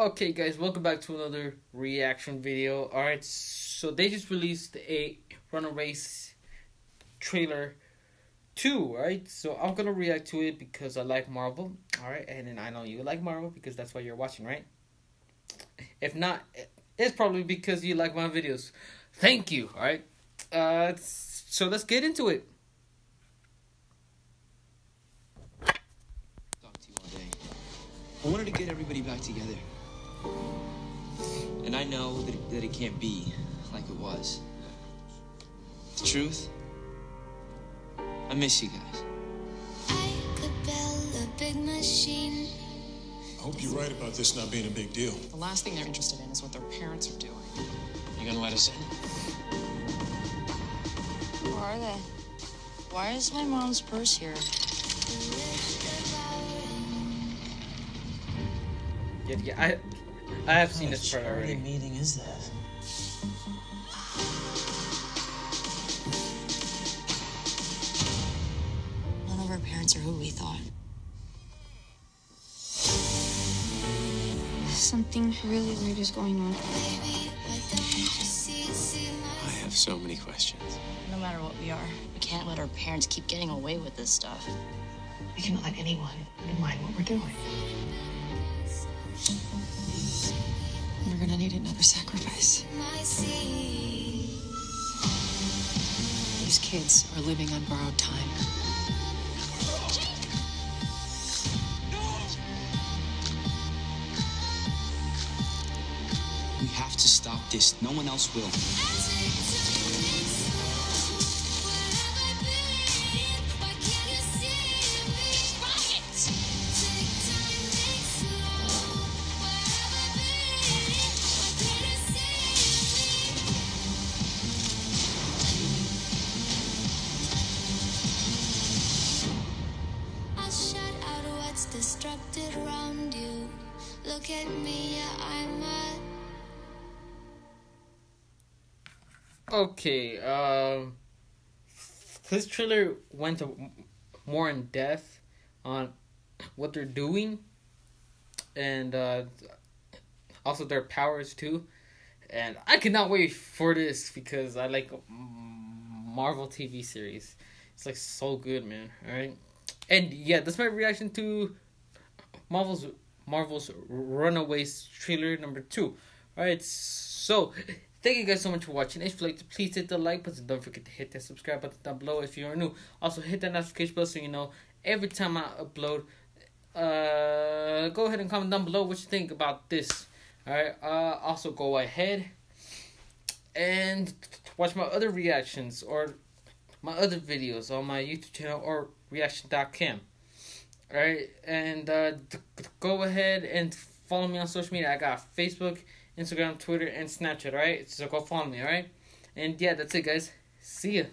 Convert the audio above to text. Okay guys, welcome back to another reaction video. Alright, so they just released a Runaways trailer 2, right? So I'm gonna react to it because I like Marvel, alright? And then I know you like Marvel because that's why you're watching, right? If not, it's probably because you like my videos. Thank you, alright? So let's get into it. Talk to you all day. I wanted to get everybody back together. And I know that it can't be like it was. The truth, I miss you guys. I could build a big machine. I hope you're right about this not being a big deal. The last thing they're interested in is what their parents are doing. You gonna let us in? Where are they? Why is my mom's purse here? Yeah, I have seen this part already. What meeting is that? None of our parents are who we thought. Something really weird is going on. I have so many questions. No matter what we are, we can't let our parents keep getting away with this stuff. We can't let anyone undermine what we're doing. We're gonna need another sacrifice. These kids are living on borrowed time. We have to stop this. No one else will. Destructed around you. Look at me, I'm a... Okay, this trailer went more in depth on what they're doing and also their powers too. And I cannot wait for this because I like Marvel TV series. It's like so good, man. All right. And yeah, that's my reaction to Marvel's Runaways trailer number 2. Alright, so thank you guys so much for watching. If you like to, please hit the like button. Don't forget to hit that subscribe button down below if you are new. Also hit that notification bell so you know every time I upload. Go ahead and comment down below what you think about this. Alright, also go ahead and watch my other reactions or my other videos on my YouTube channel or reaction.cam. Alright, and go ahead and follow me on social media. I got Facebook, Instagram, Twitter, and Snapchat, alright? So go follow me, alright? And yeah, that's it, guys. See ya.